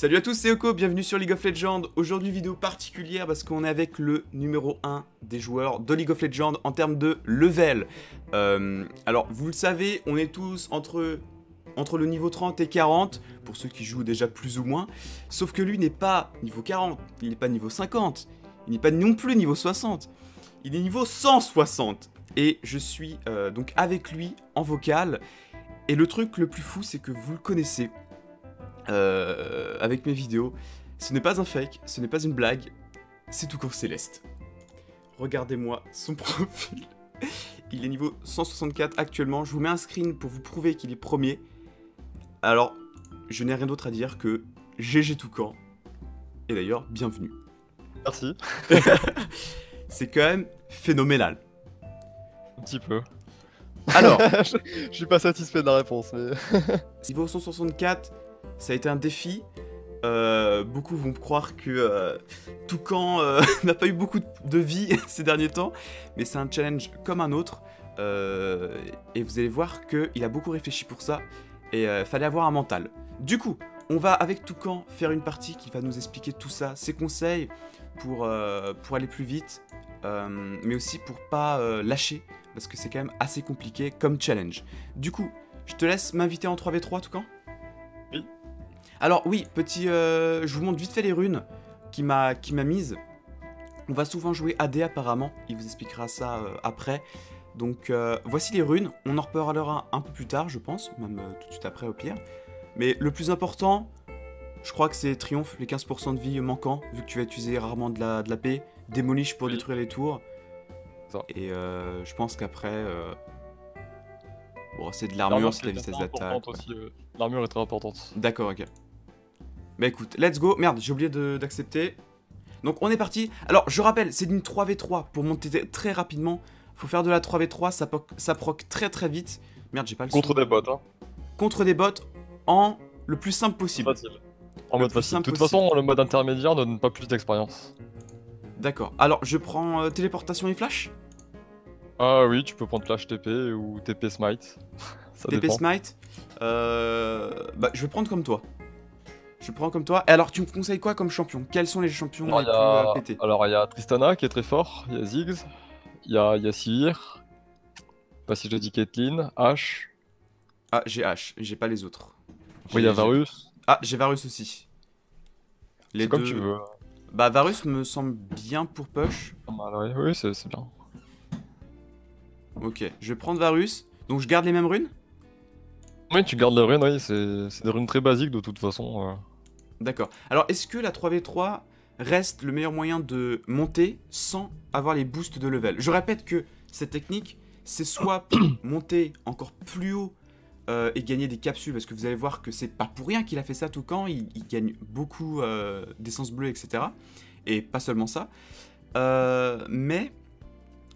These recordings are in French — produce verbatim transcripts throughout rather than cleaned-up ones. Salut à tous, c'est Oko, bienvenue sur League of Legends. Aujourd'hui, vidéo particulière parce qu'on est avec le numéro un des joueurs de League of Legends en termes de level. Euh, alors, vous le savez, on est tous entre, entre le niveau trente et quarante, pour ceux qui jouent déjà plus ou moins. Sauf que lui n'est pas niveau quarante, il n'est pas niveau cinquante, il n'est pas non plus niveau soixante. Il est niveau cent soixante. Et je suis euh, donc avec lui en vocal. Et le truc le plus fou, c'est que vous le connaissez euh, avec mes vidéos. Ce n'est pas un fake, ce n'est pas une blague, c'est Toucan Céleste. Regardez-moi son profil. Il est niveau cent soixante-quatre actuellement. Je vous mets un screen pour vous prouver qu'il est premier. Alors, je n'ai rien d'autre à dire que G G Toucan. Et d'ailleurs, bienvenue. Merci. C'est quand même phénoménal. Un petit peu. Alors, je, je suis pas satisfait de la réponse, mais... niveau cent soixante-quatre, ça a été un défi. Euh, beaucoup vont croire que euh, Toucan euh, n'a pas eu beaucoup de, de vie ces derniers temps, mais c'est un challenge comme un autre. Euh, et vous allez voir qu'il a beaucoup réfléchi pour ça, et euh, fallait avoir un mental. Du coup, on va avec Toucan faire une partie qui va nous expliquer tout ça, ses conseils pour, euh, pour aller plus vite, euh, mais aussi pour pas euh, lâcher. Parce que c'est quand même assez compliqué comme challenge. Du coup, je te laisse m'inviter en trois v trois, Toucan. Oui. Alors oui, petit, euh, je vous montre vite fait les runes qui m'a qui m'a mise. On va souvent jouer A D apparemment. Il vous expliquera ça euh, après. Donc euh, voici les runes. On en reparlera un peu plus tard, je pense, même euh, tout de suite après au pire. Mais le plus important, je crois que c'est triomphe, les quinze pour cent de vie manquants, vu que tu vas utiliser rarement de la de la P, démolish pour oui. détruire les tours. Et euh, je pense qu'après, euh... bon, c'est de l'armure, c'est la vitesse d'attaque. Ouais. L'armure est très importante. D'accord, ok. Bah écoute, let's go. Merde, j'ai oublié d'accepter. Donc on est parti. Alors je rappelle, c'est d'une trois v trois pour monter très rapidement. Faut faire de la trois v trois, ça, ça proc très très vite. Merde, j'ai pas le Contre son. des bots, hein. Contre des bots en le plus simple possible. Facile. En le mode facile. De toute possible. façon, le mode intermédiaire donne pas plus d'expérience. D'accord, alors je prends euh, téléportation et flash. Ah oui, tu peux prendre flash T P ou T P smite. Ça T P dépend. smite euh... Bah je vais prendre comme toi. Je prends comme toi. Et alors tu me conseilles quoi comme champion? Quels sont les champions alors, les plus a... euh, pétés? Alors il y a Tristana qui est très fort, il y a Ziggs, il y a, y a Sivir. Pas si je dis Caitlyn, H. Ah j'ai H, j'ai pas les autres. Oui, il y a Varus. Ah j'ai Varus aussi. Les deux... comme tu veux. Bah Varus me semble bien pour push. Pas mal, ouais. Oui, c'est bien. Ok, je vais prendre Varus. Donc je garde les mêmes runes? Oui, tu gardes les runes, oui. C'est des runes très basiques de toute façon. Euh... D'accord. Alors est-ce que la trois v trois reste le meilleur moyen de monter sans avoir les boosts de level? Je répète que cette technique, c'est soit monter encore plus haut euh, et gagner des capsules, parce que vous allez voir que c'est pas pour rien qu'il a fait ça Toucan, il, il gagne beaucoup euh, d'essence bleue, et cetera. Et pas seulement ça. Euh, mais...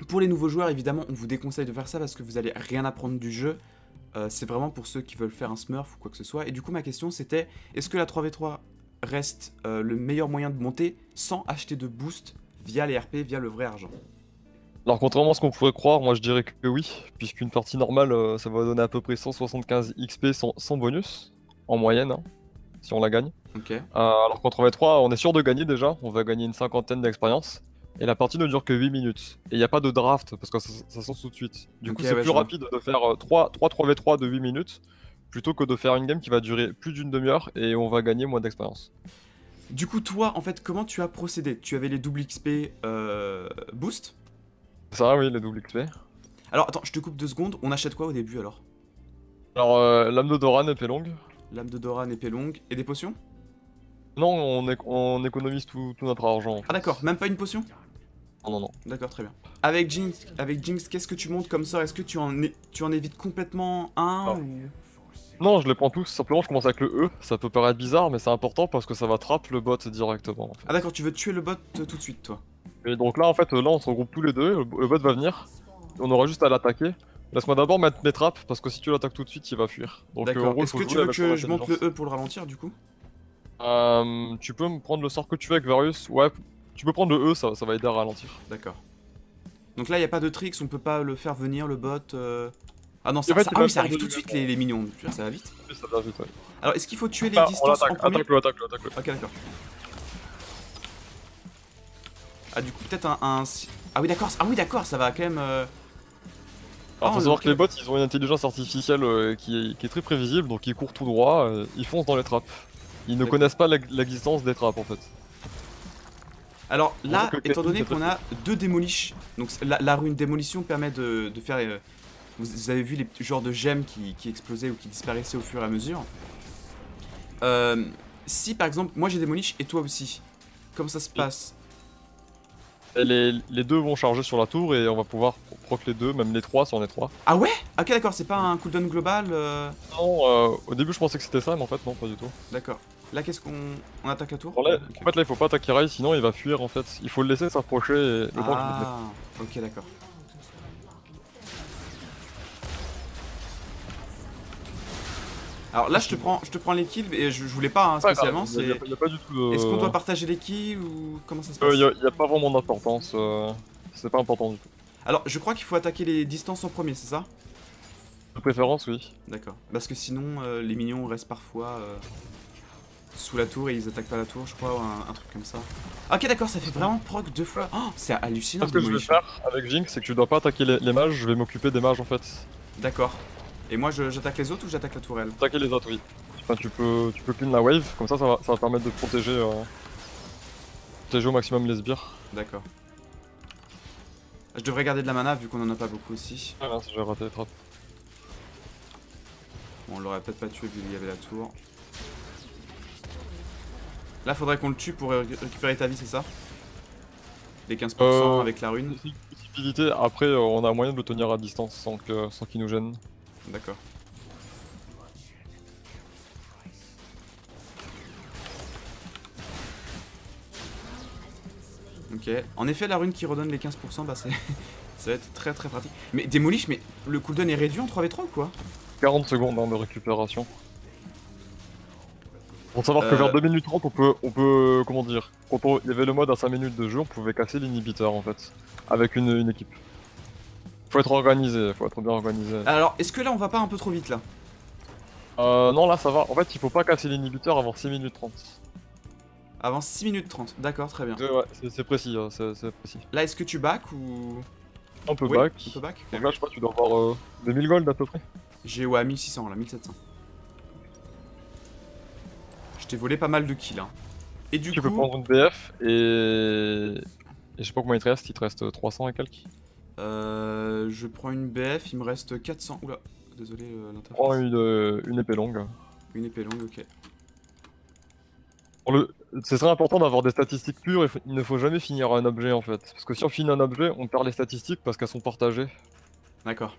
Pour les nouveaux joueurs, évidemment, on vous déconseille de faire ça parce que vous allez rien apprendre du jeu. Euh, c'est vraiment pour ceux qui veulent faire un smurf ou quoi que ce soit. Et du coup, ma question, c'était, est-ce que la trois v trois reste euh, le meilleur moyen de monter sans acheter de boost via les R P, via le vrai argent? Alors, contrairement à ce qu'on pourrait croire, moi, je dirais que oui. Puisqu'une partie normale, euh, ça va donner à peu près cent soixante-quinze X P sans, sans bonus, en moyenne, hein, si on la gagne. Okay. Euh, alors qu'en trois v trois, on est sûr de gagner déjà. On va gagner une cinquantaine d'expérience. Et la partie ne dure que huit minutes. Et il n'y a pas de draft parce que ça, ça sort tout de suite. Du okay, coup, c'est ouais, plus rapide de faire trois v trois de huit minutes plutôt que de faire une game qui va durer plus d'une demi-heure et on va gagner moins d'expérience. Du coup, toi, en fait, comment tu as procédé? Tu avais les double X P euh, boost? Ça, oui, les double X P. Alors, attends, je te coupe deux secondes. On achète quoi au début alors? Alors, euh, lame de Doran, épée longue. Lame de Doran, épée longue. Et des potions? Non, on, éco on économise tout, tout notre argent. Ah, d'accord, même pas une potion? Non, non, non. D'accord, très bien. Avec Jinx, avec Jinx qu'est-ce que tu montes comme ça? Est-ce que tu en, é tu en évites complètement un ou... Non, je les prends tous. Simplement, je commence avec le E. Ça peut paraître bizarre, mais c'est important parce que ça va trap le bot directement. En fait. Ah d'accord, tu veux tuer le bot tout de suite, toi. Et donc là, en fait, là, on se regroupe tous les deux. Le bot va venir. On aura juste à l'attaquer. Laisse-moi d'abord mettre mes trappes parce que si tu l'attaques tout de suite, il va fuir. D'accord. Est-ce que tu veux que je monte le E pour le ralentir, du coup? Euh... Tu peux me prendre le sort que tu veux avec Varus. Ouais. Tu peux prendre le E, ça, ça va aider à ralentir. D'accord. Donc là, il n'y a pas de tricks, on peut pas le faire venir, le bot. Euh... Ah non, ça, ça, ah oui, ça arrive tout de suite les, les minions, ça va vite. Ça va vite, ouais. Alors est-ce qu'il faut tuer les ah, distances en premier? Attaque-le, attaque-le, attaque-le. Ok, d'accord. Ah du coup peut-être un, un... Ah oui d'accord, ah oui d'accord, ça va quand même... Euh... Alors faut oh, savoir okay. que les bots ils ont une intelligence artificielle euh, qui, est, qui est très prévisible, donc ils courent tout droit, euh, ils foncent dans les trappes. Ils ne connaissent pas l'existence des trappes en fait. Alors là, étant donné qu'on a deux démoliches, donc la, la rune démolition permet de, de faire... Euh, vous avez vu les genres de gemmes qui, qui explosaient ou qui disparaissaient au fur et à mesure. Euh, si par exemple, moi j'ai démolish et toi aussi, comment ça se passe? les, les deux vont charger sur la tour et on va pouvoir proc les deux, même les trois si on est trois. Ah ouais? Ok d'accord, c'est pas un cooldown global euh... Non, euh, au début je pensais que c'était ça mais en fait non, pas du tout. D'accord. Là qu'est-ce qu'on on attaque la tour? Là, okay. En fait là il faut pas attaquer Rai sinon il va fuir en fait. Il faut le laisser s'approcher et le ah, ok d'accord. Alors là je te prends je te prends les kills et je, je voulais pas hein, spécialement c'est. Est-ce qu'on doit partager les kills ou comment ça se passe? Il euh, y, y a pas vraiment d'importance, euh... c'est pas important du tout. Alors je crois qu'il faut attaquer les distances en premier, c'est ça? De préférence oui. D'accord. Parce que sinon euh, les minions restent parfois. Euh... sous la tour et ils attaquent pas la tour je crois ou un, un truc comme ça. Ok d'accord, ça fait vraiment proc deux fois. Oh, c'est hallucinant. Ce que je vais faire avec Jinx c'est que tu dois pas attaquer les, les mages, je vais m'occuper des mages en fait. D'accord. Et moi j'attaque les autres ou j'attaque la tourelle? Attaquer les autres oui. Enfin tu peux tu peux clean la wave, comme ça ça va, ça va permettre de protéger, euh, protéger au maximum les sbires. D'accord. Je devrais garder de la mana vu qu'on en a pas beaucoup aussi. Ah mince, j'ai raté les trappes. Bon, on l'aurait peut-être pas tué vu qu'il y avait la tour. Là faudrait qu'on le tue pour récupérer ta vie, c'est ça? Des quinze pour cent euh, avec la rune. Possibilité. Après euh, on a moyen de le tenir à distance sans que, sans qu'il nous gêne. D'accord. Ok, en effet la rune qui redonne les quinze pour cent bah c'est... ça va être très très pratique. Mais démolish, mais le cooldown est réduit en trois v trois ou quoi? Quarante secondes hein, de récupération. Pour savoir que euh... vers deux minutes trente on peut, on peut, comment dire, quand on, il y avait le mode à cinq minutes de jeu, on pouvait casser l'inhibiteur en fait, avec une, une équipe. Faut être organisé, faut être bien organisé. Alors, est-ce que là on va pas un peu trop vite là? Euh, non là ça va, en fait il faut pas casser l'inhibiteur avant six minutes trente. Avant six minutes trente, d'accord, très bien. Ouais, c'est précis, c'est précis. Là est-ce que tu back ou... On peut oui, back. On peut back. Et là je sais pas, tu dois avoir euh, deux mille gold à peu près. J'ai ouais mille six cents là, mille sept cents. Je t'ai volé pas mal de kills hein. Et du tu coup... peux prendre une B F et... et je sais pas combien il te reste, il te reste trois cents et quelques. Euh... Je prends une B F, il me reste quatre cents... Oula, désolé euh, l'interface. Prends une, euh, une épée longue. Une épée longue, ok. Le... C'est très important d'avoir des statistiques pures, et il ne faut jamais finir un objet en fait. Parce que si on finit un objet, on perd les statistiques parce qu'elles sont partagées. D'accord.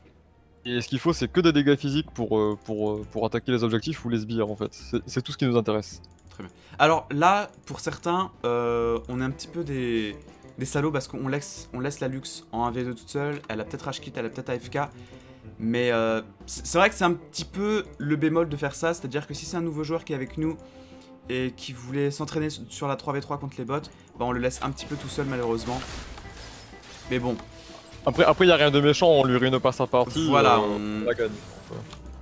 Et ce qu'il faut c'est que des dégâts physiques pour, euh, pour, euh, pour attaquer les objectifs ou les sbires en fait, c'est tout ce qui nous intéresse. Très bien. Alors là, pour certains, euh, on est un petit peu des, des salauds parce qu'on laisse, on laisse la Luxe en un v deux toute seule, elle a peut-être rage quit, elle a peut-être A F K, mais euh, c'est vrai que c'est un petit peu le bémol de faire ça, c'est-à-dire que si c'est un nouveau joueur qui est avec nous et qui voulait s'entraîner sur la trois v trois contre les bots, bah on le laisse un petit peu tout seul malheureusement, mais bon. Après, après, y a rien de méchant, on lui ruine pas sa partie. Voilà, euh, on... la gagne.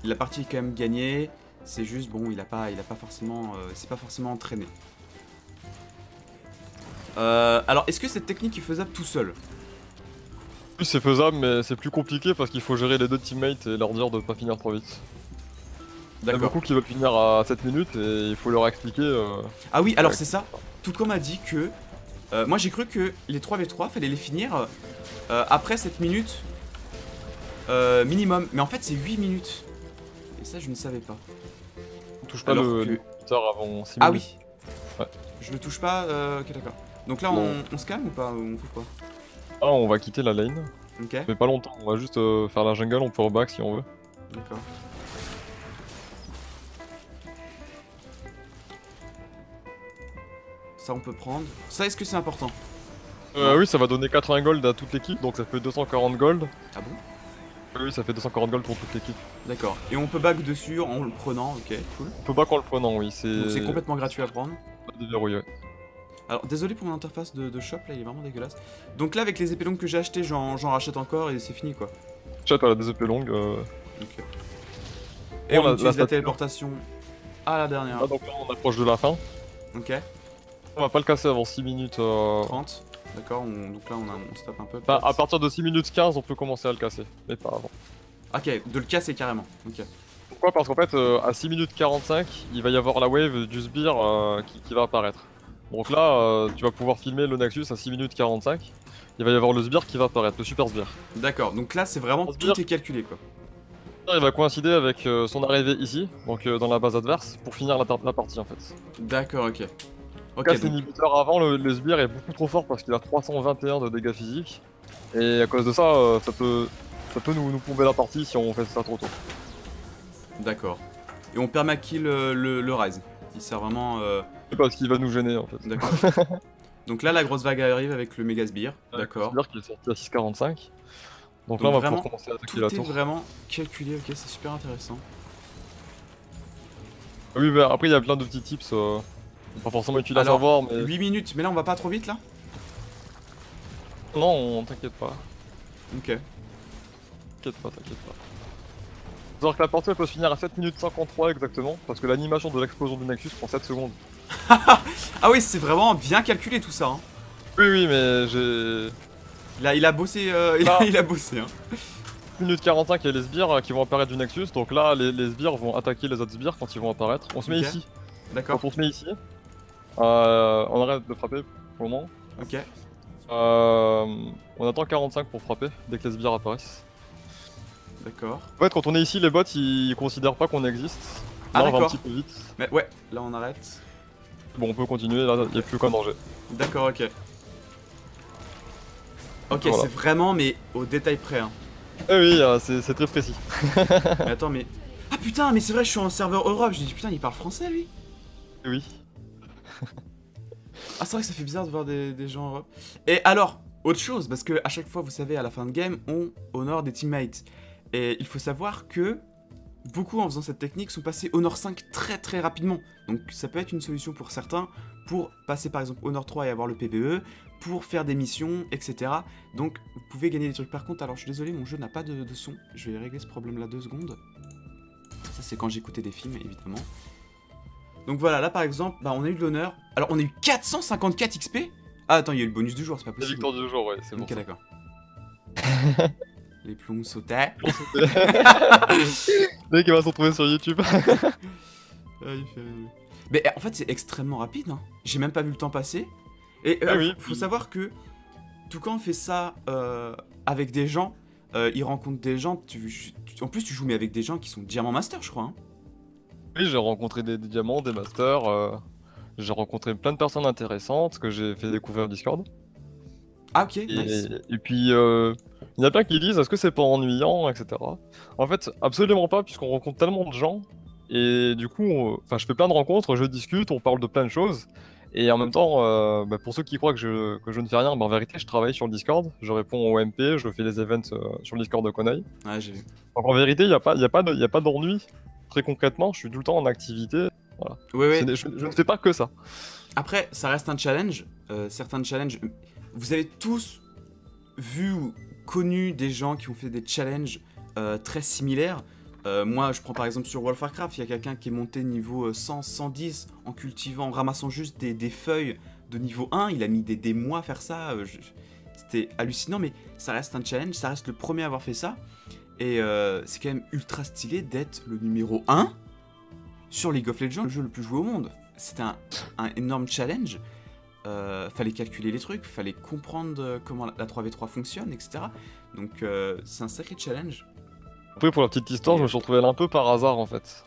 La partie est quand même gagnée, c'est juste, bon, il a pas, il a pas forcément, euh, c'est pas forcément entraîné. Euh, alors, est-ce que cette technique est faisable tout seul? Oui, c'est faisable, mais c'est plus compliqué parce qu'il faut gérer les deux teammates et leur dire de pas finir trop vite. D'accord. Il y a beaucoup qui veulent finir à sept minutes et il faut leur expliquer. Euh, ah oui, alors c'est ça. Toucan m'a dit que... Euh, moi j'ai cru que les trois v trois fallait les finir euh, après sept minutes euh, minimum, mais en fait c'est huit minutes. Et ça je ne savais pas. On touche pas alors le que... avant six minutes. Ah oui ouais. Je le touche pas, euh... ok d'accord. Donc là on, on se calme ou pas? On fait quoi? Ah on va quitter la lane. Ok. Mais pas longtemps, on va juste euh, faire la jungle, on peut reback si on veut. D'accord. Ça on peut prendre. Ça est-ce que c'est important? Euh oui, ça va donner quatre-vingts gold à toute l'équipe, donc ça fait deux cent quarante gold. Ah bon? Oui, ça fait deux cent quarante gold pour toute l'équipe. D'accord. Et on peut back dessus en le prenant, ok, cool. On peut back en le prenant, oui. C'est complètement gratuit à prendre. Pas déverrouillé, ouais. Alors désolé pour mon interface de, de shop, là il est vraiment dégueulasse. Donc là avec les épées longues que j'ai achetées, j'en rachète encore et c'est fini quoi. J'achète voilà, des épées longues. Euh... Okay. Et on, on a, utilise la, la téléportation à la dernière. Ah, donc là on approche de la fin. Ok. On va pas le casser avant six minutes. Euh... trente. D'accord, donc là on, a, on se tape un peu. Bah, à partir de six minutes quinze on peut commencer à le casser, mais pas avant. Ok, de le casser carrément. Ok. Pourquoi? Parce qu'en fait euh, à six minutes quarante-cinq il va y avoir la wave du sbire euh, qui, qui va apparaître. Donc là euh, tu vas pouvoir filmer le Nexus à six minutes quarante-cinq. Il va y avoir le sbire qui va apparaître, le super sbire. D'accord, donc là c'est vraiment tout est calculé quoi. Il va coïncider avec euh, son arrivée ici, donc euh, dans la base adverse, pour finir la, la partie en fait. D'accord, ok. Ok. Casse l'inhibiteur avant, le, le sbire est beaucoup trop fort parce qu'il a trois cent vingt et un de dégâts physiques. Et à cause de ça, euh, ça peut, ça peut nous, nous plomber la partie si on fait ça trop tôt. D'accord. Et on permakill le, le, le rise. Il sert vraiment... Euh... Parce qu'il va nous gêner en fait. D'accord. Donc là la grosse vague arrive avec le méga sbire. D'accord. Le sbire qui est sorti à six quarante-cinq. Donc, Donc là on va pouvoir commencer à attaquer la tour. Tout est vraiment calculé, ok, c'est super intéressant. Oui, bah après il y a plein de petits tips, euh, pas forcément utile à savoir mais... huit minutes, mais là on va pas trop vite là? Non, on t'inquiète pas. Ok. T'inquiète pas, t'inquiète pas. Faut savoir que la partie elle peut se finir à sept minutes cinquante-trois exactement, parce que l'animation de l'explosion du Nexus prend sept secondes. Ah oui, c'est vraiment bien calculé tout ça hein. Oui, oui, mais j'ai... Là, il a bossé, euh, il, ah. il a bossé hein. six minutes quarante-cinq, il y a les sbires qui vont apparaître du Nexus, donc là les, les sbires vont attaquer les autres sbires quand ils vont apparaître. On se okay. met ici. D'accord. On se met ici. Euh, on arrête de frapper pour le moment. Ok. Euh, on attend quarante-cinq pour frapper dès que les sbires apparaissent. D'accord. En fait quand on est ici, les bots ils considèrent pas qu'on existe. Là, ah on va un petit peu vite. Mais ouais, là on arrête. Bon on peut continuer, là il n'y a plus aucun danger. D'accord, ok. Ok, voilà. C'est vraiment, mais au détail près. Hein. Eh oui, euh, c'est très précis. Mais attends, mais... Ah putain, mais c'est vrai, je suis en serveur Europe. J'ai dit, putain, il parle français, lui? Oui. Ah, c'est vrai que ça fait bizarre de voir des, des gens en Europe. Et alors, autre chose, parce que à chaque fois, vous savez, à la fin de game, on honore des teammates. Et il faut savoir que beaucoup, en faisant cette technique, sont passés Honor cinq très très rapidement. Donc ça peut être une solution pour certains, pour passer par exemple Honor trois et avoir le P V E, pour faire des missions, et cetera. Donc, vous pouvez gagner des trucs. Par contre, alors je suis désolé, mon jeu n'a pas de, de son. Je vais régler ce problème-là deux secondes. Ça, c'est quand j'écoutais des films, évidemment. Donc voilà, là, par exemple, bah, on a eu de l'honneur. Alors, on a eu quatre cent cinquante-quatre X P. Ah, attends, il y a eu le bonus du jour, c'est pas possible. La victoire du jour, ouais, c'est bon. Ok, d'accord. Les plombs sautaient. Les plombs sautaient. Le mec, il va se retrouver sur YouTube. Ah, il fait rire. Mais en fait, c'est extrêmement rapide, hein. J'ai même pas vu le temps passer. Et euh, ah oui, faut oui. savoir que Toucan fait ça euh, avec des gens, euh, il rencontre des gens, tu, tu, en plus tu joues mais avec des gens qui sont diamants master je crois. Hein. Oui j'ai rencontré des, des diamants, des masters, euh, j'ai rencontré plein de personnes intéressantes que j'ai fait découvrir Discord. Ah ok, et, nice. Et puis euh, il y a plein qui disent est-ce que c'est pas ennuyant, et cetera. En fait absolument pas puisqu'on rencontre tellement de gens et du coup enfin je fais plein de rencontres, je discute, on parle de plein de choses. Et en même temps, euh, bah pour ceux qui croient que je, que je ne fais rien, bah en vérité, je travaille sur le Discord, je réponds au M P, je fais les events euh, sur le Discord de Konaï. Ah, j'ai vu. Donc en vérité, il n'y a pas, y a pas d'ennui. Très concrètement, je suis tout le temps en activité. Voilà. Oui, oui. Je, je ne fais pas que ça. Après, ça reste un challenge. Euh, certains challenges... Vous avez tous vu ou connu des gens qui ont fait des challenges euh, très similaires. Euh, moi, je prends par exemple sur World of Warcraft, il y a quelqu'un qui est monté niveau cent, cent dix en cultivant, en ramassant juste des, des feuilles de niveau un. Il a mis des, des mois à faire ça. Euh, C'était hallucinant, mais ça reste un challenge. Ça reste le premier à avoir fait ça. Et euh, c'est quand même ultra stylé d'être le numéro un sur League of Legends, le jeu le plus joué au monde. C'était un, un énorme challenge. Euh, fallait calculer les trucs, fallait comprendre comment la, la trois v trois fonctionne, et cetera. Donc euh, c'est un sacré challenge. Après pour la petite histoire, je me suis retrouvé là un peu par hasard en fait.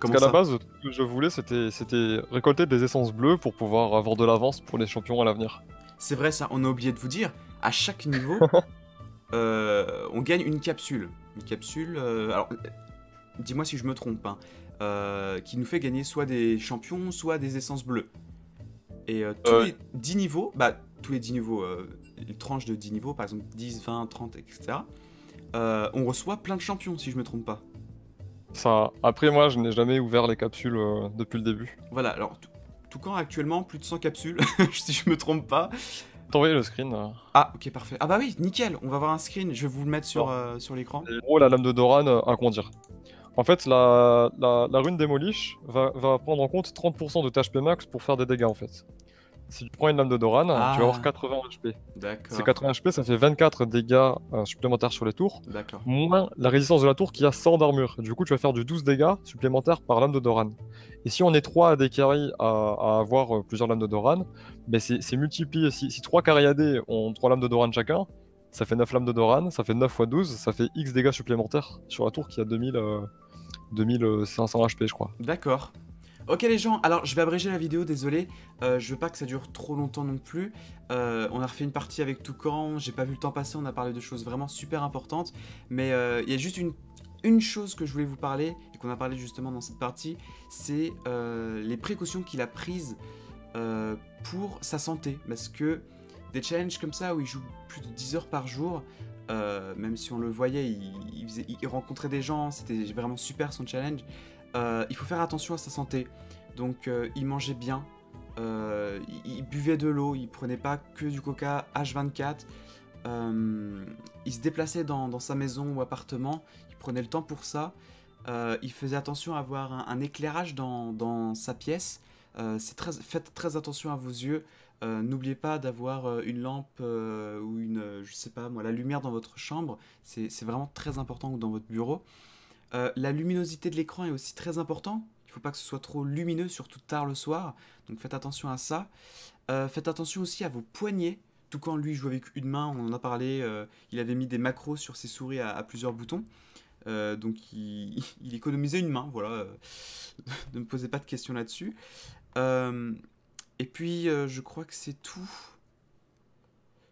Comment Parce qu'à la base, tout ce que je voulais c'était récolter des essences bleues pour pouvoir avoir de l'avance pour les champions à l'avenir. C'est vrai ça, on a oublié de vous dire, à chaque niveau, euh, on gagne une capsule. Une capsule, euh, alors dis-moi si je me trompe, hein, euh, qui nous fait gagner soit des champions, soit des essences bleues. Et euh, tous euh... les dix niveaux, bah tous les dix niveaux, euh, une tranche de dix niveaux, par exemple dix, vingt, trente, et cetera. Euh, on reçoit plein de champions si je me trompe pas. Ça, après moi je n'ai jamais ouvert les capsules euh, depuis le début. Voilà, alors Toucan actuellement plus de cent capsules si je me trompe pas. t'envoyer le screen. Ah, ok, parfait. Ah bah oui, nickel, on va avoir un screen, je vais vous le mettre sur, euh, sur l'écran. En gros, la lame de Doran, euh, à quoi dire. En fait, la, la, la rune Démolish va, va prendre en compte trente pour cent de T H P max pour faire des dégâts en fait. Si tu prends une lame de Doran, ah. tu vas avoir quatre-vingts H P. D'accord. Ces quatre-vingts H P, ça fait vingt-quatre dégâts euh, supplémentaires sur les tours. D'accord. Moins la résistance de la tour qui a cent d'armure. Du coup, tu vas faire du douze dégâts supplémentaires par lame de Doran. Et si on est trois A D carry à, à avoir euh, plusieurs lames de Doran, bah c'est multiplié. Si, si trois carry A D ont trois lames de Doran chacun, ça fait neuf lames de Doran, ça fait neuf fois douze, ça fait X dégâts supplémentaires sur la tour qui a deux mille cinq cents H P, je crois. D'accord. Ok les gens, alors je vais abréger la vidéo, désolé, euh, je veux pas que ça dure trop longtemps non plus, euh, on a refait une partie avec Toucan, j'ai pas vu le temps passer, on a parlé de choses vraiment super importantes, mais il euh, y a juste une, une chose que je voulais vous parler, et qu'on a parlé justement dans cette partie, c'est euh, les précautions qu'il a prises euh, pour sa santé, parce que des challenges comme ça où il joue plus de dix heures par jour, euh, même si on le voyait, il, il, faisait, il rencontrait des gens, c'était vraiment super son challenge. Euh, il faut faire attention à sa santé, donc euh, il mangeait bien, euh, il, il buvait de l'eau, il prenait pas que du coca H vingt-quatre, euh, il se déplaçait dans, dans sa maison ou appartement, il prenait le temps pour ça, euh, il faisait attention à avoir un, un éclairage dans, dans sa pièce, euh, c'est très, faites très attention à vos yeux, euh, n'oubliez pas d'avoir euh, une lampe euh, ou une, euh, je sais pas moi, la lumière dans votre chambre, c'est vraiment très important, ou dans votre bureau. Euh, la luminosité de l'écran est aussi très importante, il ne faut pas que ce soit trop lumineux, surtout tard le soir, donc faites attention à ça. Euh, faites attention aussi à vos poignets, Toucan lui joue avec une main, on en a parlé, euh, il avait mis des macros sur ses souris à, à plusieurs boutons, euh, donc il, il économisait une main, voilà, euh, ne me posez pas de questions là-dessus. Euh, et puis euh, je crois que c'est tout.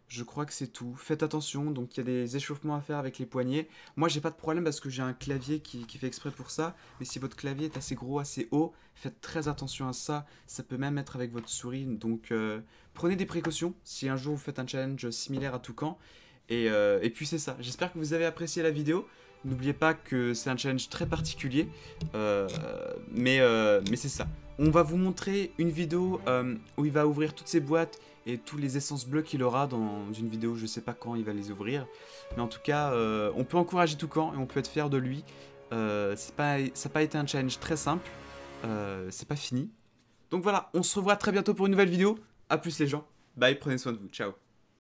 Je crois que c'est tout. Faites attention, donc il y a des échauffements à faire avec les poignets. Moi, j'ai pas de problème parce que j'ai un clavier qui, qui fait exprès pour ça. Mais si votre clavier est assez gros, assez haut, faites très attention à ça. Ça peut même être avec votre souris. Donc, euh, prenez des précautions si un jour vous faites un challenge similaire à Toucan. Et, euh, et puis, c'est ça. J'espère que vous avez apprécié la vidéo. N'oubliez pas que c'est un challenge très particulier. Euh, mais euh, mais c'est ça. On va vous montrer une vidéo euh, où il va ouvrir toutes ses boîtes et tous les essences bleues qu'il aura dans une vidéo, je sais pas quand il va les ouvrir. Mais en tout cas, euh, on peut encourager Toucan et on peut être fier de lui. Euh, c'est pas, ça n'a pas été un challenge très simple, euh, c'est pas fini. Donc voilà, on se revoit très bientôt pour une nouvelle vidéo. A plus les gens, bye, prenez soin de vous, ciao.